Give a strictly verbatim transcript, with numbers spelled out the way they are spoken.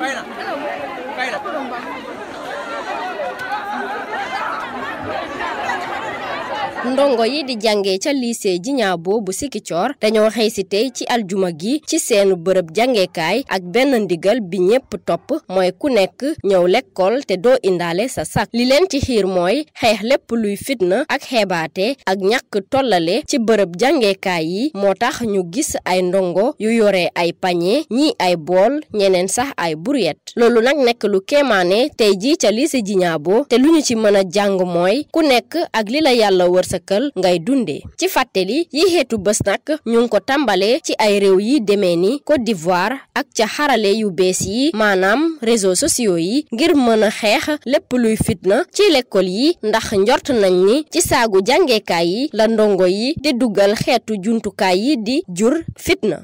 Kaina. Kaina. Ndongo yi di jàngee ca lycée Djignabo bu Sikicoor dañoo xëy si tey ci aljuma gi ci seenu bërëb jàngeekaay ak benn ndigal bi ñépp topp mooy ku nekk ñëw lekkool te doo indaale sa sac. Li leen ci xiir mooy xeex lépp luy fitna ak xeebaate ak ñàkk tollale ci bërëb jàngeekaay yi moo tax ñu gis ay ndongo yu yore ay panier ñi ay bool ñeneen sax ay brouette. Loolu nag nekk lu kéemaane tey ji ca lycée Djignabo te lu ñu ci mën a jàng mooy ku nekk ak li la yàlla wërsëg ngay dundé ci fàttali yi xeetu bés nag ñu ngi ko tàmbalee ci ay réew yi demee ni Côte d'Ivoire ak ca xarale yu bees yi maanaam réseaux sociaux yi ngir mën a xeex lépp luy fitna ci l'école yi ndax njort nañ ni ci saagu jàngeekaay yi la ndongo yi di dugal xeetu jumtukaay yi di jur fitna.